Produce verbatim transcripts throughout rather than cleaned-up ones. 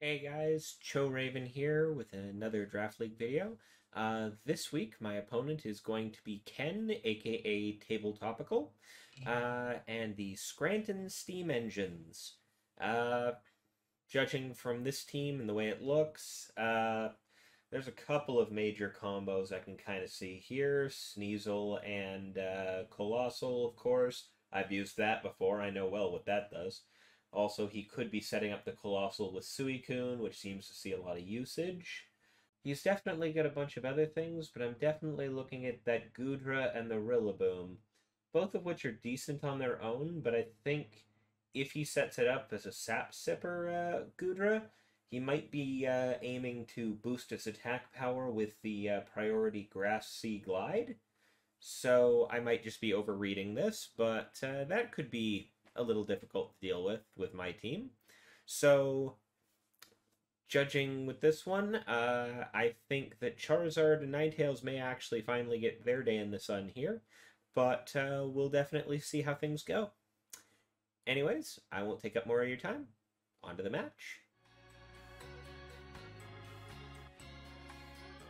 Hey guys, ChouRaven here with another Draft League video. Uh, this week my opponent is going to be Ken, aka Table Topical, uh, and the Scranton Steam Engines. Uh, judging from this team and the way it looks, uh, there's a couple of major combos I can kind of see here. Sneasel and uh, Coalossal, of course. I've used that before, I know well what that does. Also, he could be setting up the Coalossal with Suicune, which seems to see a lot of usage. He's definitely got a bunch of other things, but I'm definitely looking at that Goodra and the Rillaboom, both of which are decent on their own, but I think if he sets it up as a Sap Sipper uh, Goodra, he might be uh, aiming to boost his attack power with the uh, priority Grass Sea Glide. So I might just be overreading this, but uh, that could be a little difficult to deal with with my team. So judging with this one, uh, I think that Charizard and Ninetales may actually finally get their day in the sun here, but uh, we'll definitely see how things go. Anyways, I won't take up more of your time. On to the match.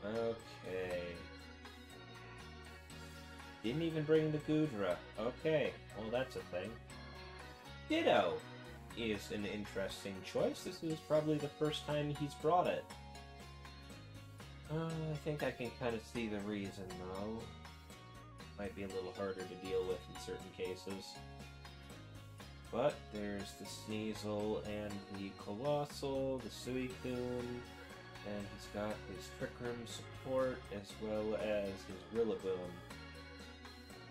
Okay. Didn't even bring the Goodra. Okay, well that's a thing. Ditto is an interesting choice. This is probably the first time he's brought it. Uh, I think I can kind of see the reason, though. Might be a little harder to deal with in certain cases. But there's the Sneasel and the Coalossal, the Suicune, and he's got his Trick Room support as well as his Rillaboom.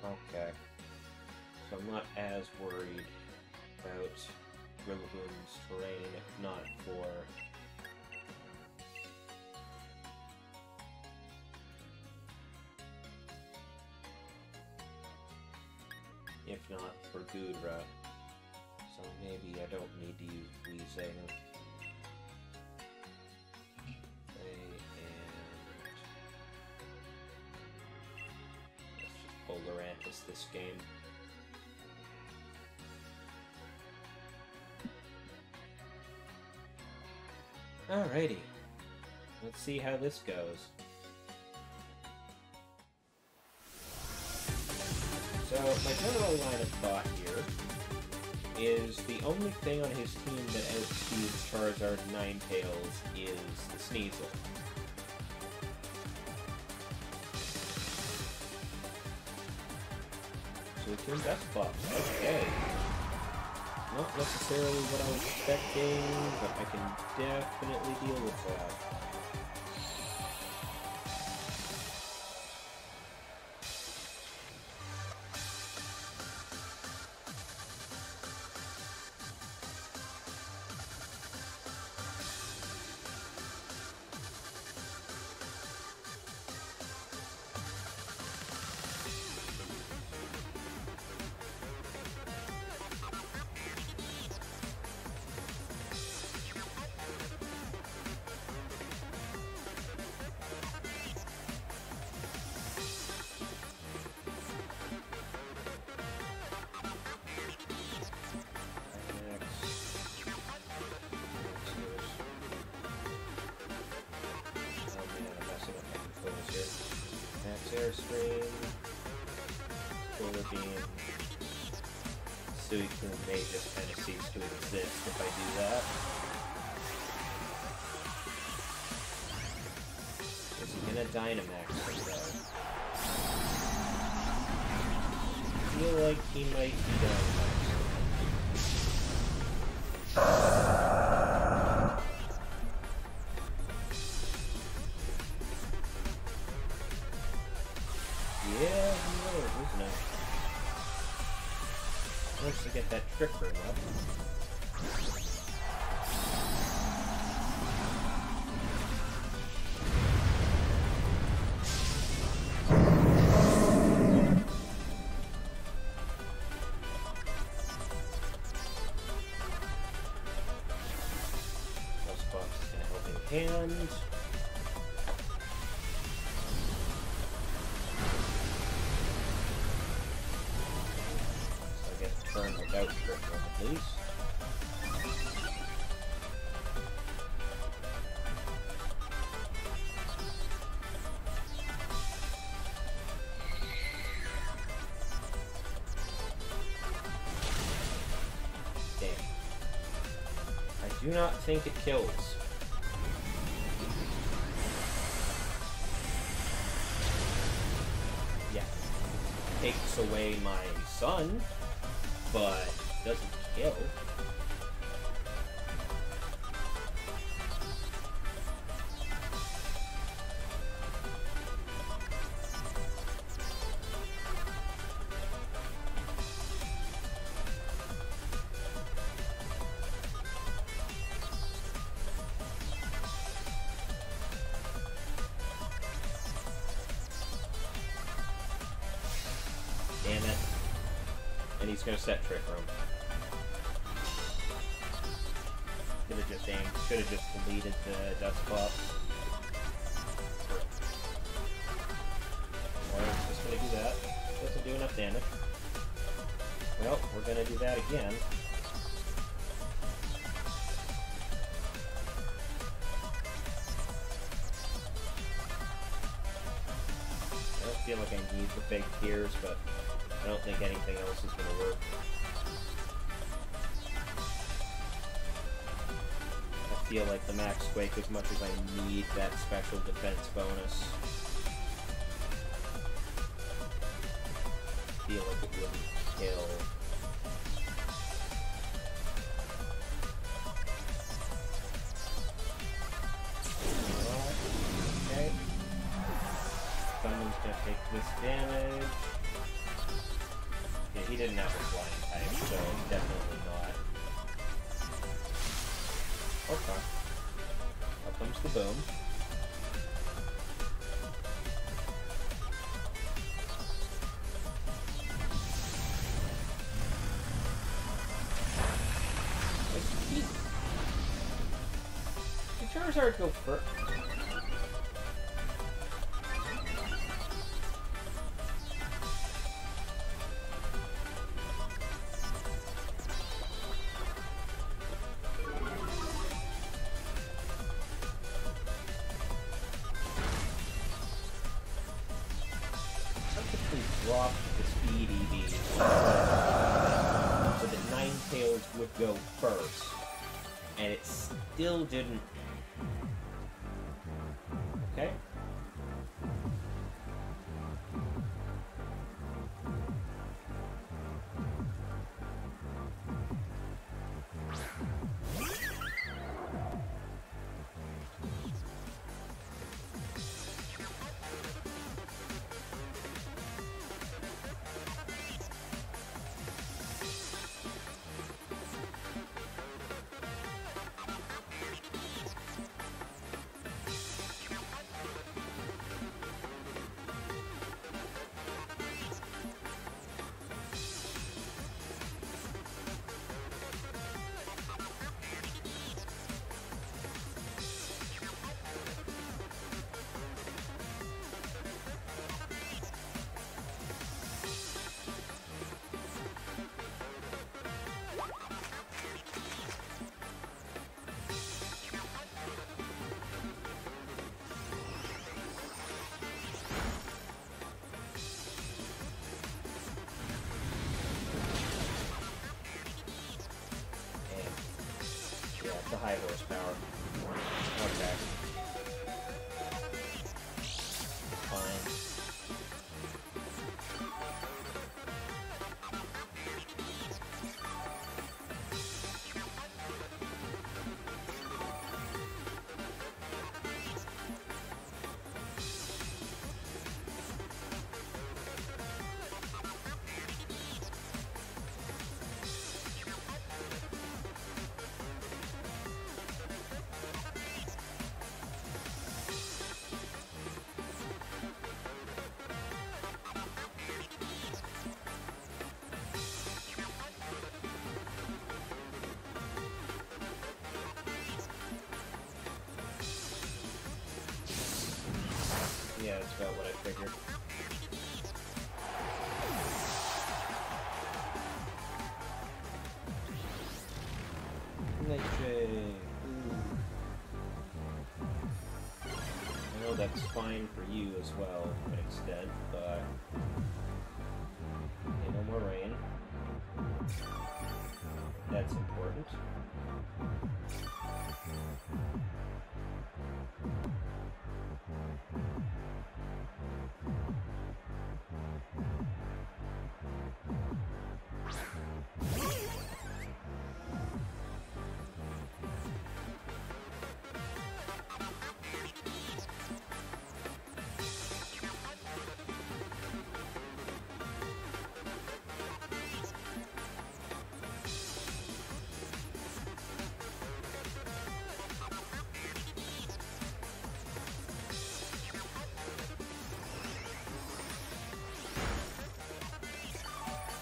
Okay. So I'm not as worried about Rillaboom's terrain, if not for if not for Goodra. So maybe I don't need to use Weezing. And let's just pull Lurantis this game. Alrighty, let's see how this goes. So, my general line of thought here is the only thing on his team that outspeeds Charizard and Ninetales is the Sneasel. So, it's in Dusclops. Okay. Not necessarily what I was expecting, but I can definitely deal with that. Airstream, Polar Beam, Suicune may just kind of cease to exist if I do that. Is he gonna Dynamax or I feel like he might be Dynamax. To get that Trick Room up. Dusclops is in Helping Hand. Without Trick Room, at least. do not think it kills. Yes. It takes away my sun, but it doesn't kill. He's gonna set Trick Room. Should have just aimed. Should have just deleted the Dusclops. Or just gonna do that. Doesn't do enough damage. Well, we're gonna do that again. I don't feel like I need the big tears, but I don't think anything else is going to work. I feel like the Max Quake, as much as I need that special defense bonus, I feel like it wouldn't kill. Okay. Someone's going to take this damage. He didn't have a flying type, so definitely not. Okay. Up comes the boom. Did Charizard go first? Didn't. Okay. The high horsepower. Okay. Yeah, that's about what I figured. Nightshade. I know that's fine for you as well, to an extent, but okay, no more rain. That's important.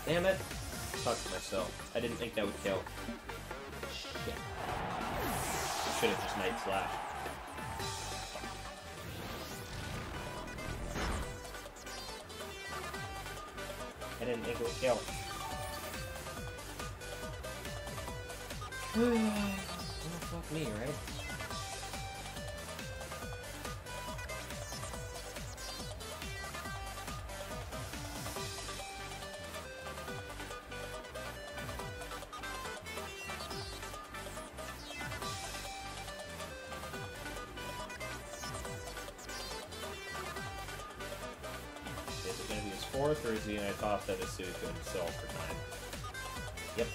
Damn it! Fuck myself. I didn't think that would kill. Shit. I should have just Night Slash. I didn't think it would kill. Well, fuck me, right? Fourth, or is he? And I thought that a Suicune himself for nine. Yep.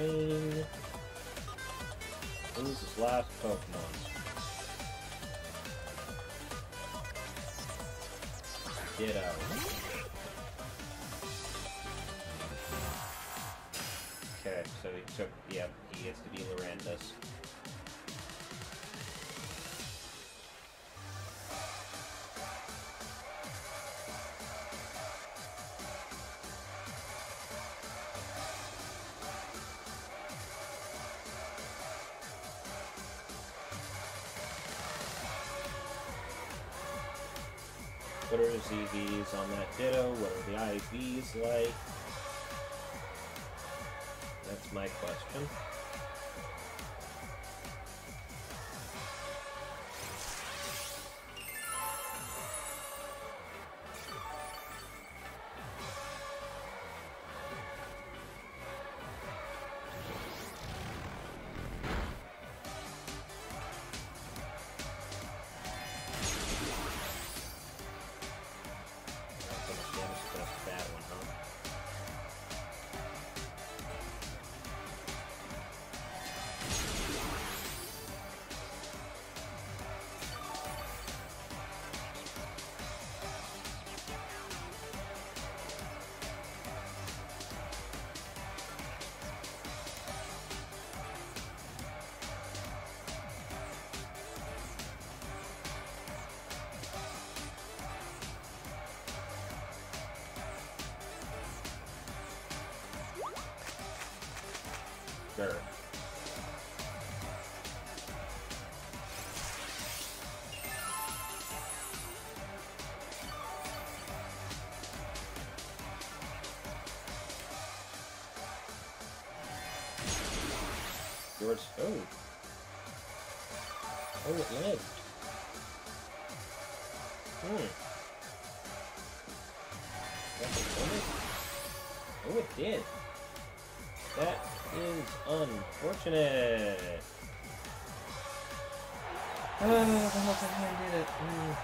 Rain. Who's his last Pokemon? Get out. Okay, so he took. Yep, he gets to be Lurantis. What are his E Vs on that Ditto? What are the I Vs like? That's my question. Sure. George, oh. Oh, it lived. Hmm. Oh, it did. That is unfortunate. Oh, the Helping Hand did it. Mm.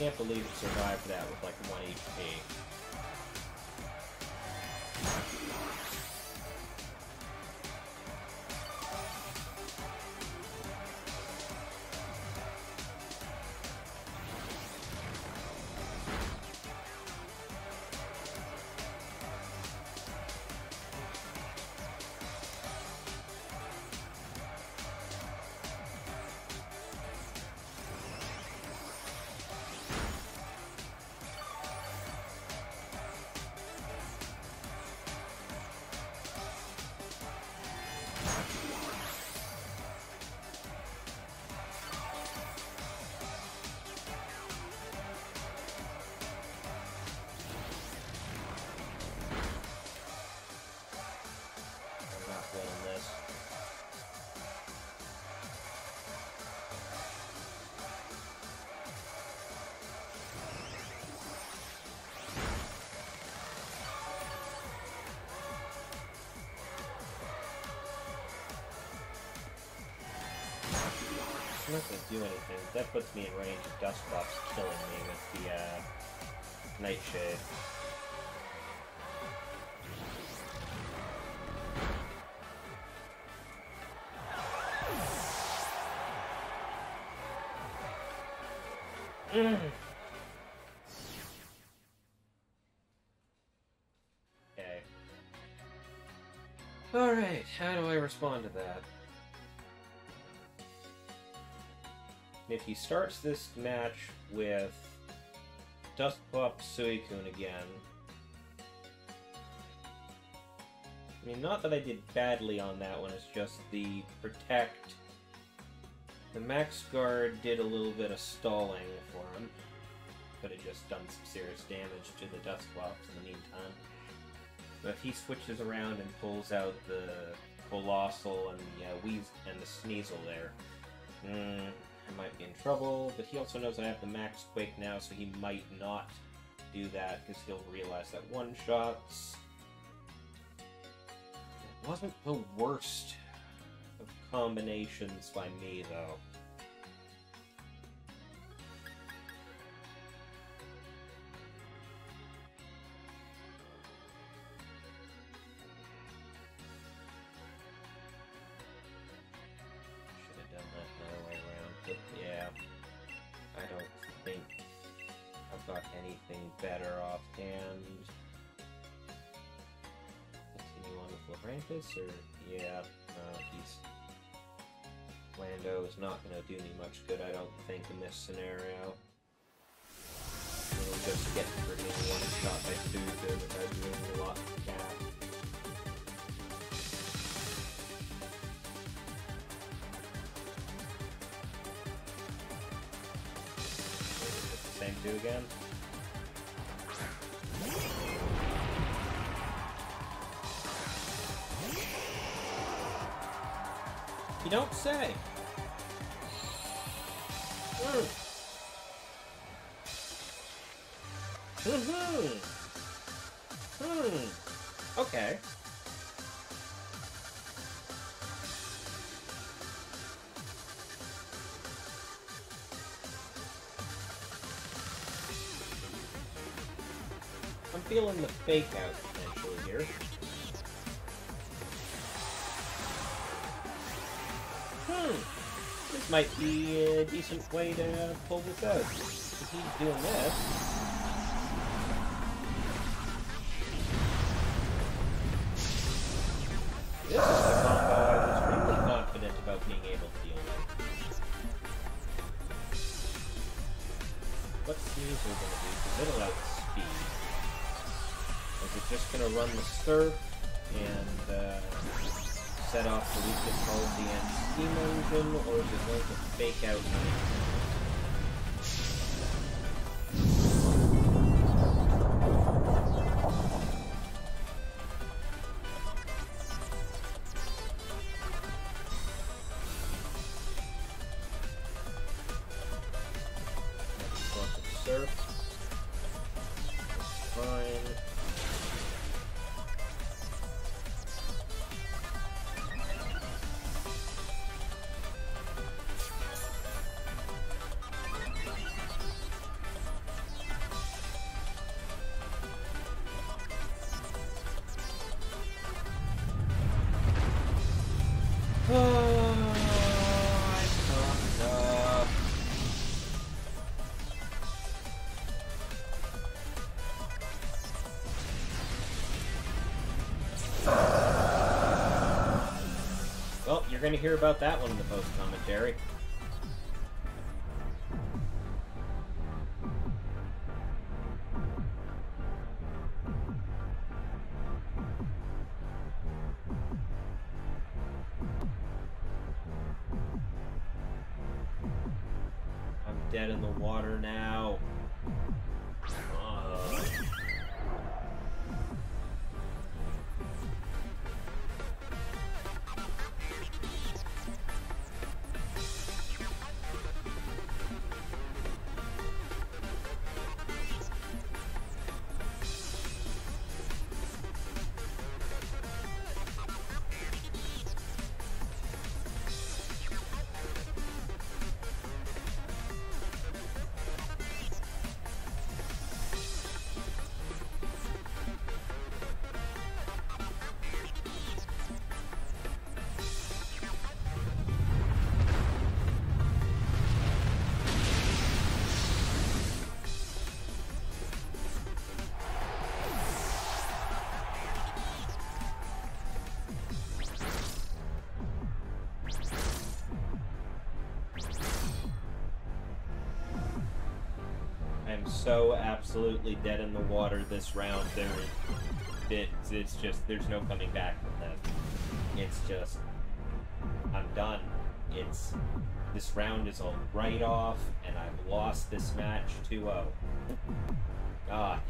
can't believe it survived that with like one H P. Do anything. That puts me in range of Dusclops killing me with the uh, Nightshade. Okay. Alright, how do I respond to that? If he starts this match with Dusclops Suicune again... I mean, not that I did badly on that one, it's just the Protect... The Max Guard did a little bit of stalling for him. Could have just done some serious damage to the Dusclops in the meantime. But if he switches around and pulls out the Coalossal and the, uh, Wheeze and the Sneasel there... Mm. Might be in trouble, but he also knows I have the Max Quake now, so he might not do that because he'll realize that one-shots wasn't the worst of combinations by me, though. Or, yeah, uh, he's... Lando is not going to do me much good, I don't think, in this scenario. We'll just get for me one shot by Suicune without doing a lot of damage. Is it the same two again? You don't say. Mm. Mm-hmm. Hmm. Okay. I'm feeling the fake out potentially here. Hmm, this might be a decent way to pull this out. If he's doing this... This is the combo I was really confident about being able to deal with. What's the user going to do? Because it'll outspeed. Is it just going to run the surf and... Uh, set off the weakest policy and steam engine, or is it going to fake out You're going to hear about that one in the post-commentary. Dead in the water now. Uh. So absolutely dead in the water this round. There, it, it's just there's no coming back from that. It's just I'm done. It's this round is a write-off, and I've lost this match two oh. God.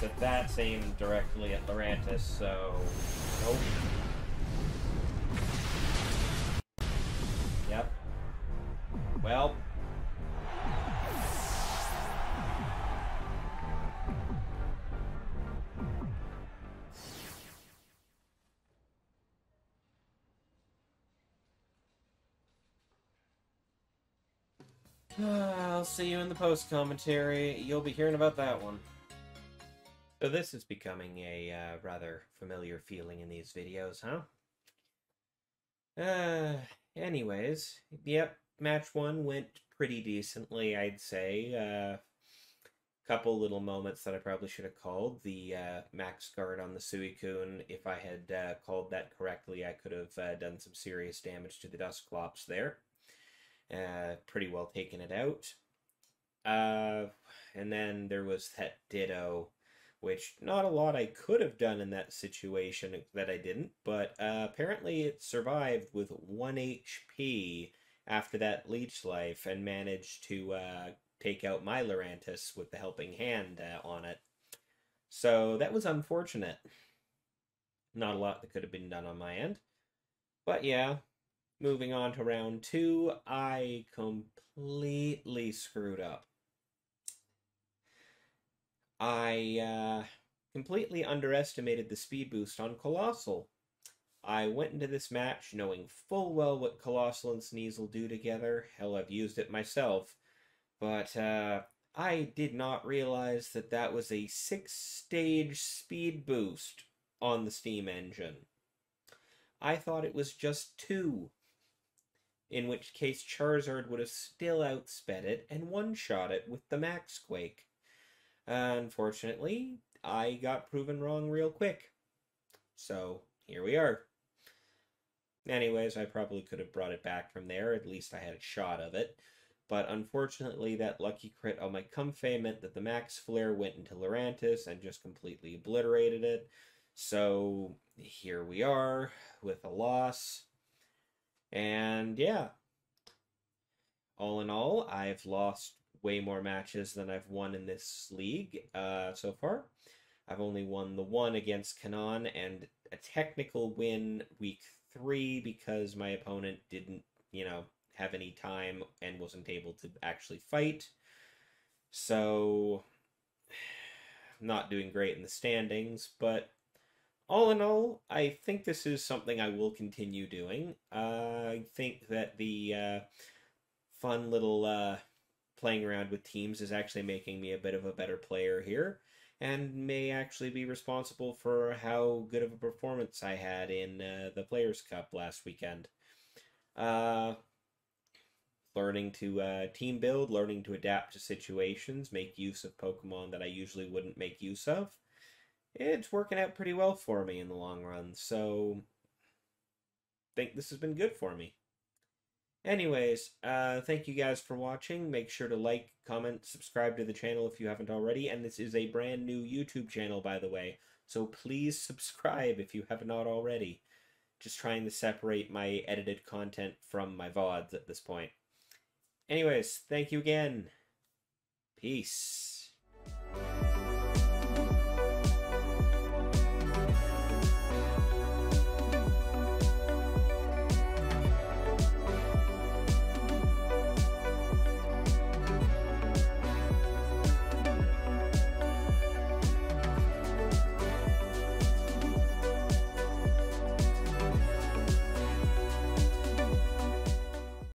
That that's aimed directly at Lurantis, so nope. Yep. Well. I'll see you in the post commentary. You'll be hearing about that one. So this is becoming a uh, rather familiar feeling in these videos, huh? Uh, anyways, yep, match one went pretty decently, I'd say. A uh, couple little moments that I probably should have called. The uh, Max Guard on the Suicune, if I had uh, called that correctly, I could have uh, done some serious damage to the Dusclops there. Uh, pretty well taken it out. Uh, and then there was that Ditto, which not a lot I could have done in that situation that I didn't, but uh, apparently it survived with one H P after that Leech Life and managed to uh, take out my Lurantis with the Helping Hand uh, on it. So that was unfortunate. Not a lot that could have been done on my end. But yeah, moving on to round two, I completely screwed up. I uh, completely underestimated the speed boost on Coalossal. I went into this match knowing full well what Coalossal and Sneasel do together. Hell, I've used it myself. But uh, I did not realize that that was a six-stage speed boost on the Steam Engine. I thought it was just two, in which case Charizard would have still outsped it and one-shot it with the Max Quake. Unfortunately, I got proven wrong real quick. So, here we are. Anyways, I probably could have brought it back from there. At least I had a shot of it. But unfortunately, that lucky crit on my Comfey meant that the Max Flare went into Lurantis and just completely obliterated it. So, here we are with a loss. And, yeah. All in all, I've lost way more matches than I've won in this league uh, so far. I've only won the one against Kanan and a technical win week three because my opponent didn't, you know, have any time and wasn't able to actually fight. So, I'm not doing great in the standings, but all in all, I think this is something I will continue doing. Uh, I think that the uh, fun little uh, playing around with teams is actually making me a bit of a better player here, and may actually be responsible for how good of a performance I had in uh, the Players' Cup last weekend. Uh, learning to uh, team build, learning to adapt to situations, make use of Pokemon that I usually wouldn't make use of. It's working out pretty well for me in the long run, so I think this has been good for me. Anyways, uh, thank you guys for watching. Make sure to like, comment, subscribe to the channel if you haven't already. And this is a brand new YouTube channel, by the way, so please subscribe if you have not already. Just trying to separate my edited content from my V O Ds at this point. Anyways, thank you again. Peace.